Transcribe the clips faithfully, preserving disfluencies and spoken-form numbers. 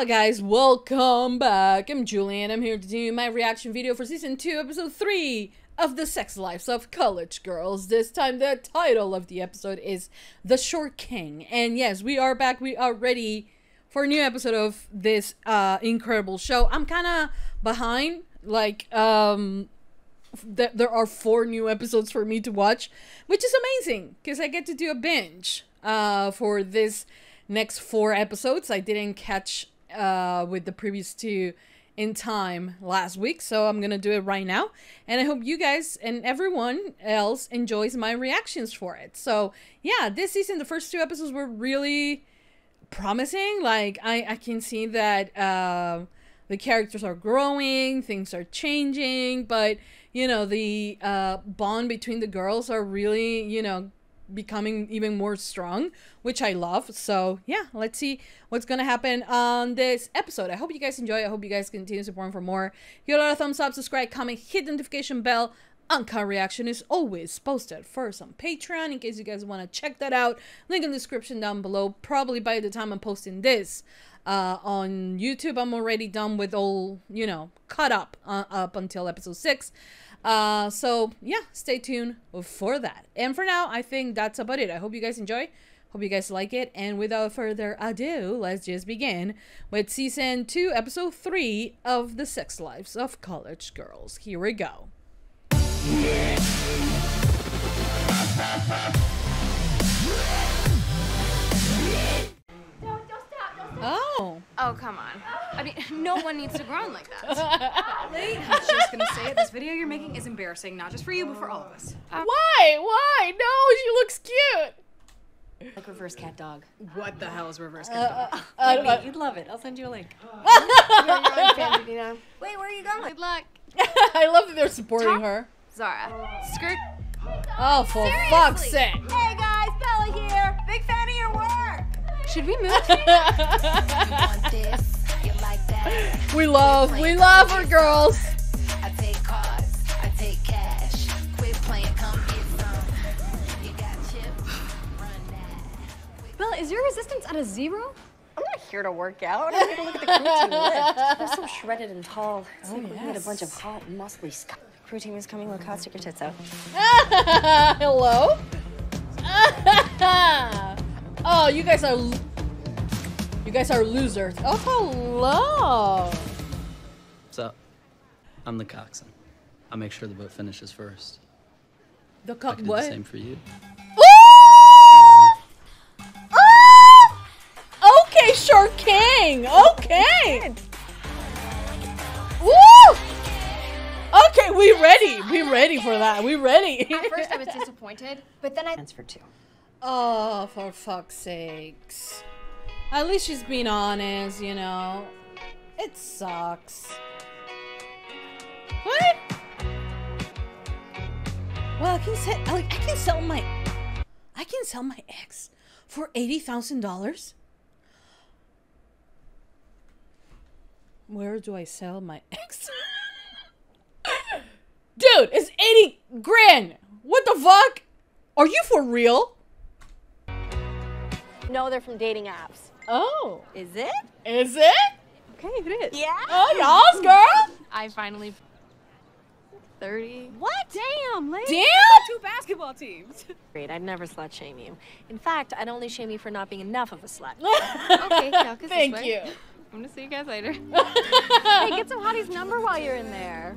Hello guys, welcome back. I'm Julian. I'm here to do my reaction video for season two, episode three of The Sex Lives of College Girls. This time the title of the episode is The Short King. And yes, we are back. We are ready for a new episode of this uh, incredible show. I'm kind of behind. Like, um, th there are four new episodes for me to watch, which is amazing because I get to do a binge uh, for this next four episodes. I didn't catch uh, with the previous two in time last week, so I'm gonna do it right now. And I hope you guys and everyone else enjoys my reactions for it. So yeah, this season, the first two episodes were really promising. Like, I, I can see that uh, the characters are growing, things are changing, but, you know, the uh, bond between the girls are really, you know, becoming even more strong, which I love. So yeah, let's see what's gonna happen on this episode. I hope you guys enjoy. I hope you guys continue supporting for more. Give a lot of thumbs up, subscribe, comment, hit the notification bell. Uncut reaction is always posted first on Patreon in case you guys want to check that out. Link in the description down below. Probably by the time I'm posting this uh, on YouTube, I'm already done with all, you know, caught up uh, up until episode six. Uh, so yeah, stay tuned for that. And for now, I think that's about it. I hope you guys enjoy. Hope you guys like it. And without further ado, let's just begin with season two, episode three of The Sex Lives of College Girls. Here we go. Don't, don't stop, don't stop. Oh. Oh, come on. I mean, no one needs to groan like that. Leighton, I was just gonna say it. This video you're making is embarrassing, not just for you, but for all of us. Um, Why? Why? No, she looks cute. Like reverse cat dog. What the hell is reverse cat dog? Uh, uh, Wait, uh, you'd love it. I'll send you a link. You're your own fan, you know. Wait, where are you going? Good luck. I love that they're supporting Top? her. Zara. Skirt. Oh, for Seriously. fuck's sake. Hey guys, Bella here. Big fan of your work. Should we move here? We love, we love our girls. I take cars, I take cash. Quit playing, come get some. You got chip, run that. Bella, is your resistance at a zero? I'm not here to work out. I'm here to look at the crew team lift. They're so shredded and tall. It's oh, like yes. we need a bunch of hot, muscly stuff. Crew team is coming. Look hot, stick your tits out. Hello? Oh, you guys are you guys are losers. Oh, hello. What's up? I'm the coxswain. I make sure the boat finishes first. The co I could what? Do the same for you. Oh! Okay, Short King. Okay. Woo! Okay, we ready. We ready for that. We ready. At first I was disappointed, but then I dance for two. Oh, for fuck's sakes. At least she's being honest, you know. It sucks. What? Well, I can sell like I can sell my I can sell my ex for eighty thousand dollars. Where do I sell my ex? Dude, it's eighty grand. What the fuck? Are you for real? No, they're from dating apps. Oh. Is it? Is it? Okay, it is. Yeah. Oh, y'all's girl. I finally. thirty. What? Damn, lady. Damn. Two basketball teams. Great. I'd never slut shame you. In fact, I'd only shame you for not being enough of a slut. Okay, Calcus this way. Thank you. I'm gonna see you guys later. Hey, get some hotties number while you're in there.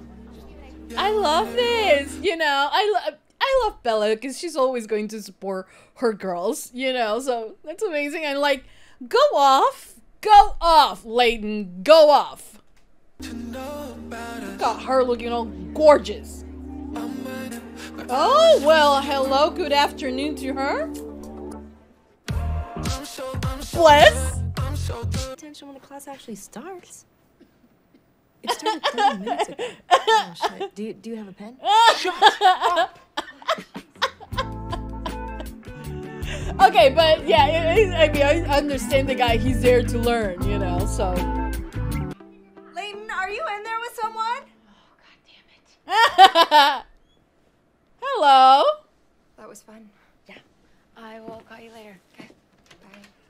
I love this, you know. I love I love Bella because she's always going to support her girls, you know. So that's amazing. And like, go off, go off, Leighton, go off. Got her looking all gorgeous. Oh well, hello, good afternoon to her. Bless. Attention when the class actually starts. It started thirty minutes ago. Oh, shit. Do you, do you have a pen? Shut up! Okay, but yeah, I mean, I understand the guy. He's there to learn, you know, so. Leighton, are you in there with someone? Oh, God damn it. Hello. That was fun. Yeah. I will call you later. Okay.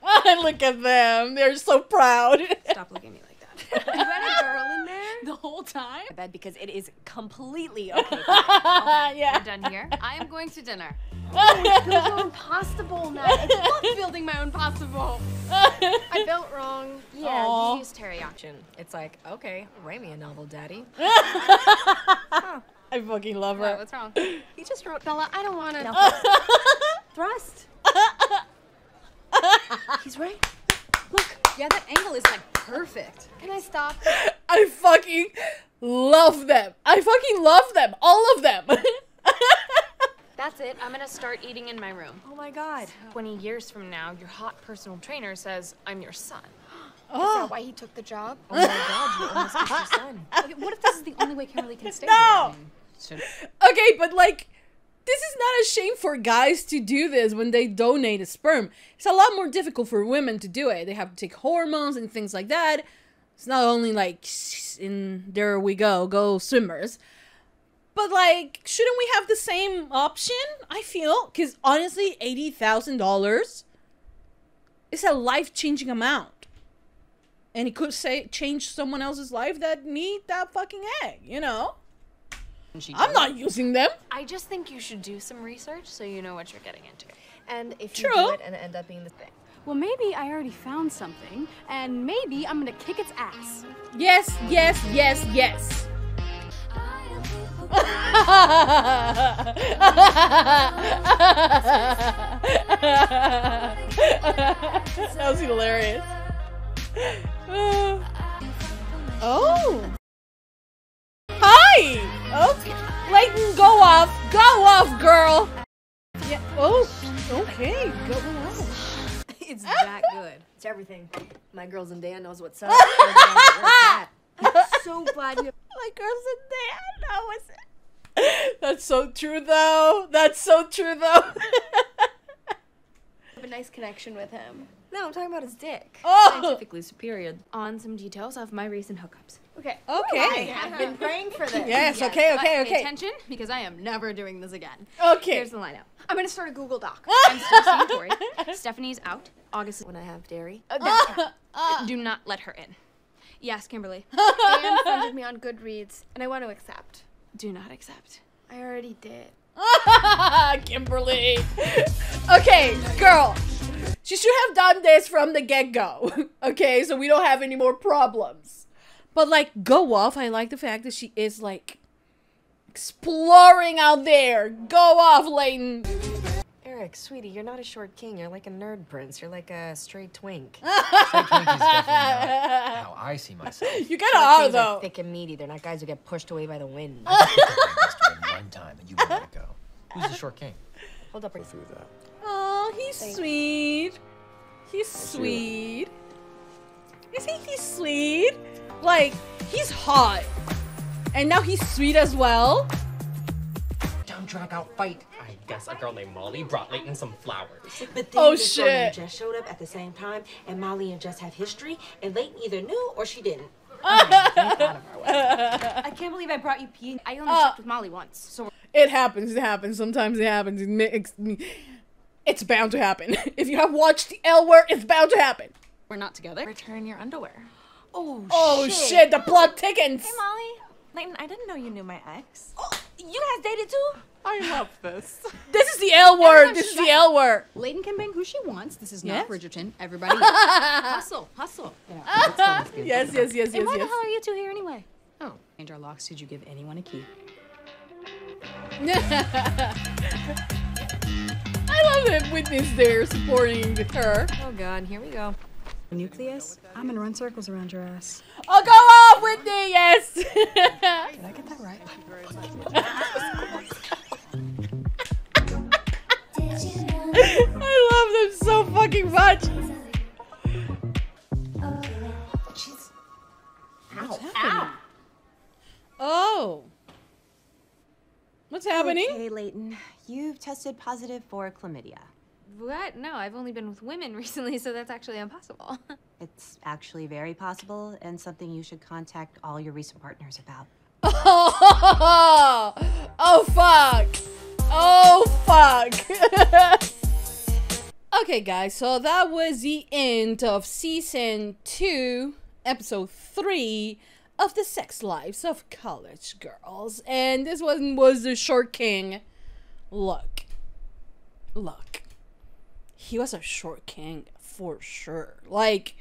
Bye. Look at them. They're so proud. Stop. Stop looking at me like that. You had a girl in there the whole time? I bet, because it is completely okay. Okay. Yeah. We're done here. I am going to dinner. Oh, it's your own pasta bowl now. I love building my own pasta bowl. I built wrong. Yeah, aww. You used teriyaki. It's like, okay, write me a novel, Daddy. Huh. I fucking love her. What, what's wrong? He just wrote, Bella, I don't want to. No. Thrust. He's right. Look. Yeah, that angle is like perfect. Can I stop? I fucking love them. I fucking love them. All of them. That's it. I'm gonna start eating in my room. Oh my God. twenty years from now, your hot personal trainer says, I'm your son. Oh. Is that why he took the job? Oh my God, you almost kissed your son. Okay, what if this is the only way Kimberly can stay? No! Here? Okay, but like, this is not a shame for guys to do this when they donate a sperm. It's a lot more difficult for women to do it. They have to take hormones and things like that. It's not only like, in there we go, go swimmers. But like, shouldn't we have the same option? I feel, because honestly, eighty thousand dollars is a life-changing amount. And it could say change someone else's life that need that fucking egg, you know? I'm not using them. I just think you should do some research so you know what you're getting into. And if True. you do it and end up being the thing. Well, maybe I already found something, and maybe I'm gonna kick its ass. Yes, yes, yes, yes. That was hilarious. Uh, oh! Hi! Okay. Leighton, go off! Go off, girl! Yeah. Oh, okay. Go off. It's that good. It's everything. My girls and Dan knows what's up. I'm so glad you... My girls and Dan know what's up. That's so true, though. That's so true, though. I have a nice connection with him. No, I'm talking about his dick. Oh! Scientifically superior. On some details of my recent hookups. Okay. Okay. Oh, I have been praying for this. Yes, yes, okay, okay, okay. Pay attention, because I am never doing this again. Okay. Here's the lineup. I'm going to start a Google Doc. I'm still seeing Tori. Stephanie's out. August is when I have dairy. Uh, uh, uh. Do not let her in. Yes, Kimberly. Dan funded me on Goodreads, and I want to accept. Do not accept. I already did. Kimberly. Okay, girl. She should have done this from the get-go, okay? So we don't have any more problems. But, like, go off. I like the fact that she is, like, exploring out there. Go off, Leighton. Eric, sweetie, you're not a short king. You're like a nerd prince. You're like a stray twink. Stray twink is definitely not how I see myself. You kind of are, though. Thick and meaty. They're not guys who get pushed away by the wind. I pushed away one time, and you let it go. Who's the short king? Hold up. Go through that. Oh, he's Thank sweet. He's sweet. Is he? He's sweet. Like, he's hot, and now he's sweet as well. Down, drag out, fight. I guess a girl named Molly brought Leighton some flowers. But then oh shit! Jess showed up at the same time, and Molly and Jess have history, and Leighton either knew or she didn't. I can't believe I brought you pee. I only slept uh, with Molly once, so it happens. It happens. Sometimes it happens. It makes me. It's bound to happen. If you have watched the L Word, it's bound to happen. We're not together. Return your underwear. Oh, oh shit. shit. The plot thickens. Hey, Molly. Leighton, I didn't know you knew my ex. Oh, you guys dated too? I love this. This is the L Word. This is the L Word. Leighton can bang who she wants. This is yes. not Bridgerton. Everybody. Hustle. Hustle. You know, yes, yes, yes, yes, yes. And why yes. the hell are you two here anyway? Oh. Change our locks. Did you give anyone a key? I love it. Whitney's there supporting her. Oh God, here we go. Nucleus? I'm gonna run circles around your ass. Oh, go off, Whitney, yes! Did I get that right? I love them so fucking much. Jeez. Ow. Ow. Oh. What's happening? Okay, Leighton, you've tested positive for chlamydia. What? No, I've only been with women recently, so that's actually impossible. It's actually very possible and something you should contact all your recent partners about. Oh, oh fuck. Oh, fuck. Okay, guys, so that was the end of season two episode three of The Sex Lives of College Girls. And this one was the short king. Look. Look. He was a short king for sure. Like,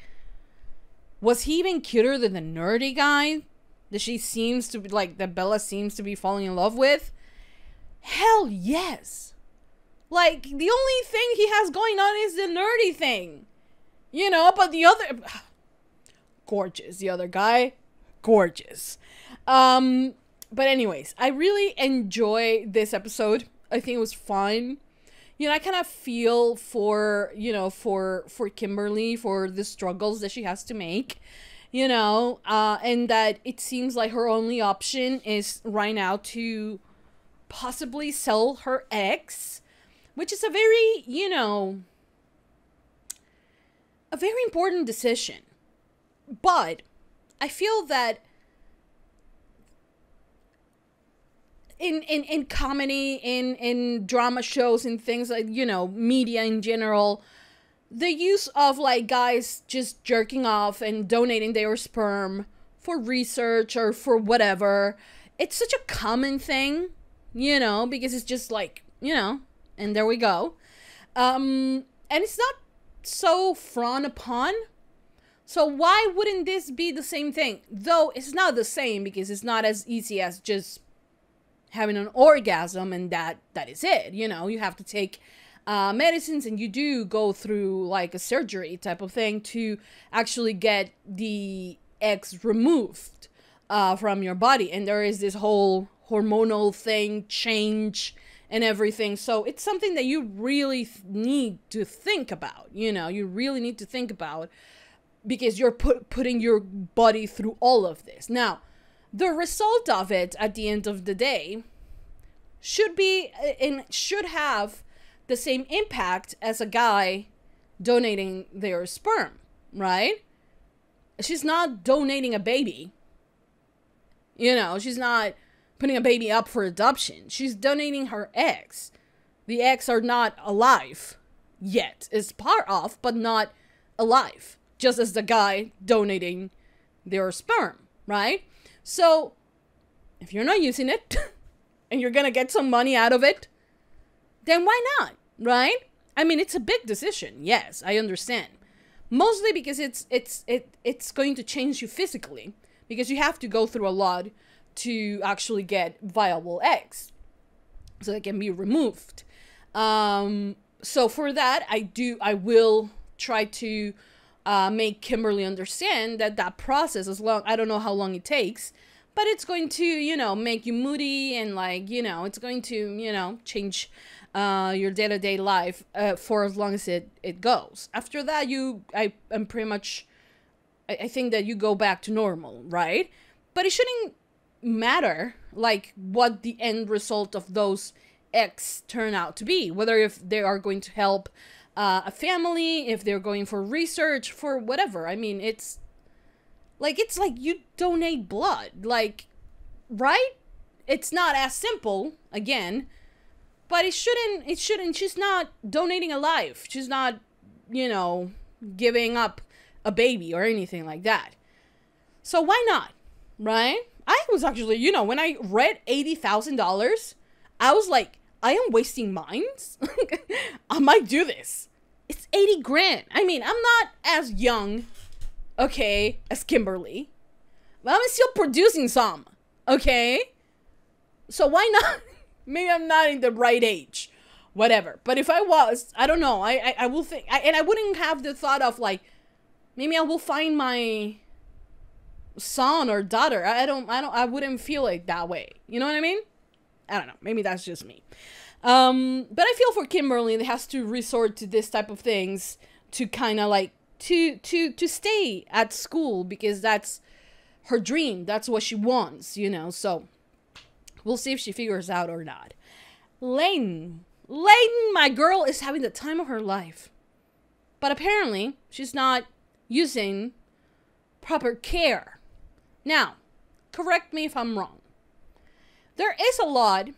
was he even cuter than the nerdy guy that she seems to be, like, that Bella seems to be falling in love with? Hell yes. Like, the only thing he has going on is the nerdy thing. You know, but the other... gorgeous. The other guy, gorgeous. Um, but anyways, I really enjoy this episode. I think it was fun. You know, I kind of feel for, you know, for, for Kimberly, for the struggles that she has to make. You know, uh, and that it seems like her only option is right now to possibly sell her ex, which is a very, you know, a very important decision. But I feel that in, in, in comedy, in, in drama shows and things like, you know, media in general, the use of, like, guys just jerking off and donating their sperm for research or for whatever, it's such a common thing, you know, because it's just like, you know, and there we go. Um, and it's not so frowned upon. So why wouldn't this be the same thing? Though it's not the same because it's not as easy as just having an orgasm and that, that is it. You know, you have to take... Uh, medicines, and you do go through like a surgery type of thing to actually get the eggs removed uh, from your body, and there is this whole hormonal thing, change and everything. So it's something that you really th need to think about, you know, you really need to think about, because you're put putting your body through all of this. Now, the result of it at the end of the day should be and should have the same impact as a guy donating their sperm, right? She's not donating a baby. You know, she's not putting a baby up for adoption. She's donating her eggs. The eggs are not alive yet. It's part of, but not alive. Just as the guy donating their sperm, right? So, if you're not using it, and you're gonna get some money out of it, then why not? Right? I mean, it's a big decision. Yes, I understand. Mostly because it's it's it it's going to change you physically, because you have to go through a lot to actually get viable eggs, so they can be removed. Um, so for that, I do I will try to uh, make Kimberly understand that that process is long. I don't know how long it takes, but it's going to, you know, make you moody and, like, you know, it's going to, you know, change Uh, your day-to-day life uh, for as long as it it goes. After that, you I am pretty much I, I think that you go back to normal, right? But it shouldn't matter, like, what the end result of those eggs turn out to be, whether if they are going to help uh, a family, if they're going for research, for whatever. I mean, it's like it's like you donate blood, like, right? It's not as simple again. But it shouldn't, it shouldn't, she's not donating a life. She's not, you know, giving up a baby or anything like that. So why not, right? I was actually, you know, when I read eighty thousand dollars, I was like, I am wasting mines. I might do this. It's eighty grand. I mean, I'm not as young, okay, as Kimberly, but I'm still producing some, okay? So why not? Maybe I'm not in the right age, whatever. But if I was, I don't know. I, I, I will think, I, and I wouldn't have the thought of, like, maybe I will find my son or daughter. I, I don't, I don't, I wouldn't feel like that way. You know what I mean? I don't know. Maybe that's just me. Um, but I feel for Kimberly that has to resort to this type of things to kind of like, to, to, to stay at school, because that's her dream. That's what she wants, you know, so. We'll see if she figures out or not. Leighton. Leighton, my girl, is having the time of her life. But apparently, she's not using proper care. Now, correct me if I'm wrong. There is a lot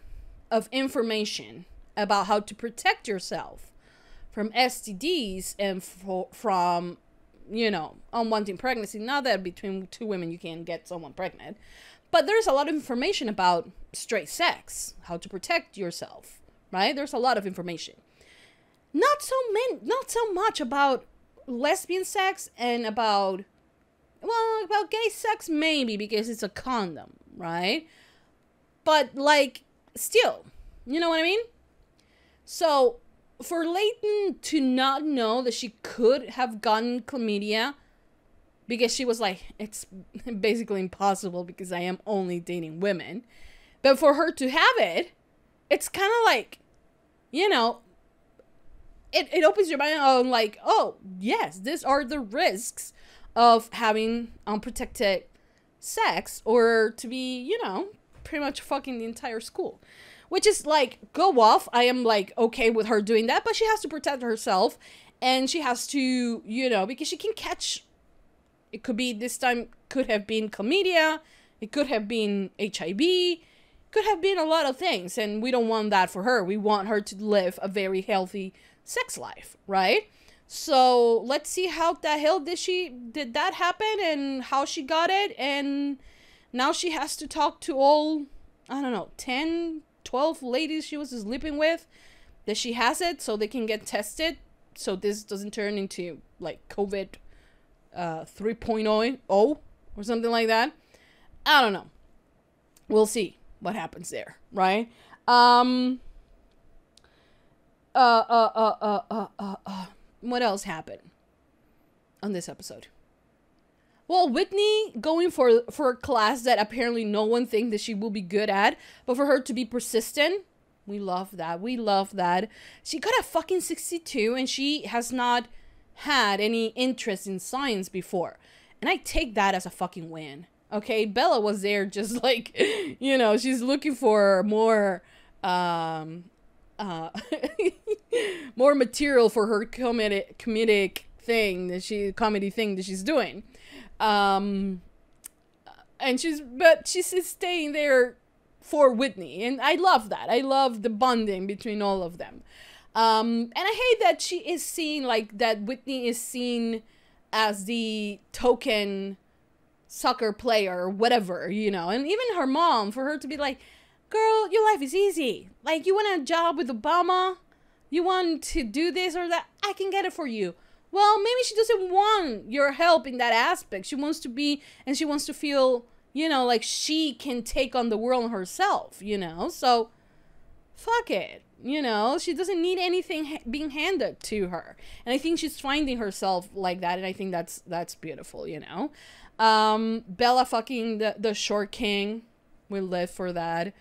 of information about how to protect yourself from S T Ds and from, you know, unwanted pregnancy. Not that between two women you can get someone pregnant, but there's a lot of information about straight sex, how to protect yourself, right? There's a lot of information. Not so many, not so much about lesbian sex and about, well, about gay sex maybe because it's a condom, right? But like, still, you know what I mean? So for Leighton to not know that she could have gotten chlamydia because she was like, it's basically impossible because I am only dating women. But for her to have it, it's kind of like, you know, it, it opens your mind on like, oh, yes, these are the risks of having unprotected sex or to be, you know, pretty much fucking the entire school. Which is like, go off. I am like, okay with her doing that, but she has to protect herself and she has to, you know, because she can catch, it could be this time, could have been chlamydia, it could have been H I V, could have been a lot of things. And we don't want that for her. We want her to live a very healthy sex life, right? So let's see how the hell did she, did that happen and how she got it. And now she has to talk to all, I don't know, ten, twelve ladies she was sleeping with that she has it, so they can get tested so this doesn't turn into like COVID uh, three point oh or something like that. I don't know. We'll see what happens there, right? Um, uh, uh, uh, uh, uh, uh, uh. What else happened on this episode? Well, Whitney going for, for a class that apparently no one thinks that she will be good at, but for her to be persistent, we love that. We love that. She got a fucking sixty-two and she has not had any interest in science before. And I take that as a fucking win. Okay, Bella was there just like, you know, she's looking for more, um, uh, more material for her comedic, comedic thing that she, comedy thing that she's doing. Um, and she's, but she's staying there for Whitney. And I love that. I love the bonding between all of them. Um, and I hate that she is seen like that. Whitney is seen as the token soccer player or whatever, you know, and even her mom, for her to be like, girl, your life is easy. Like, you want a job with Obama? You want to do this or that? I can get it for you. Well, maybe she doesn't want your help in that aspect. She wants to be, and she wants to feel, you know, like she can take on the world herself, you know? So, fuck it, you know? She doesn't need anything ha being handed to her. And I think she's finding herself like that, and I think that's that's beautiful, you know? Um, Bella fucking the, the short king. We live for that.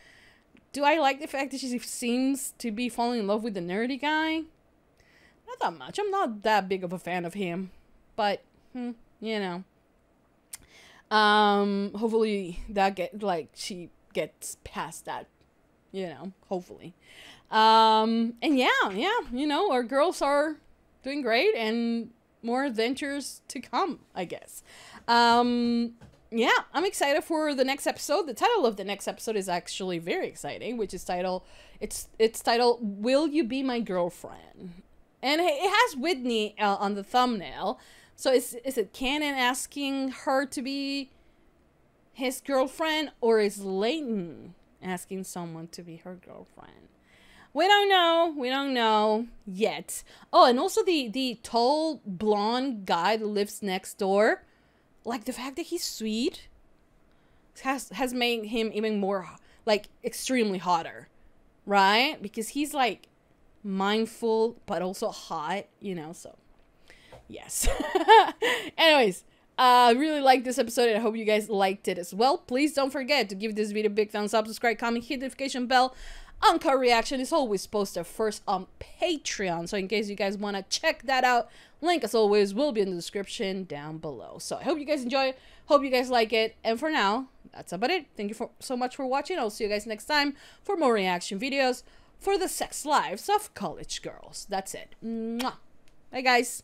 Do I like the fact that she seems to be falling in love with the nerdy guy? Not that much. I'm not that big of a fan of him, but hmm, you know, um, hopefully that get like she gets past that, you know, hopefully. Um, and yeah, yeah, you know, our girls are doing great and more adventures to come, I guess. Um, yeah, I'm excited for the next episode. The title of the next episode is actually very exciting, which is titled, it's, it's titled, Will You Be My Girlfriend? And it has Whitney uh, on the thumbnail. So is, is it Cannon asking her to be his girlfriend? Or is Leighton asking someone to be her girlfriend? We don't know. We don't know yet. Oh, and also the, the tall, blonde guy that lives next door. Like, the fact that he's sweet has, has made him even more, like, extremely hotter. Right? Because he's, like, mindful but also hot, you know, so yes. Anyways, I uh, really like this episode and I hope you guys liked it as well. Please don't forget to give this video a big thumbs up, subscribe, comment, hit the notification bell. Uncut Reaction is always posted first on Patreon, so in case you guys want to check that out, link as always will be in the description down below. So I hope you guys enjoy, hope you guys like it, and for now that's about it. Thank you for so much for watching. I'll see you guys next time for more reaction videos for The Sex Lives of College Girls. That's it. Mwah. Bye, guys.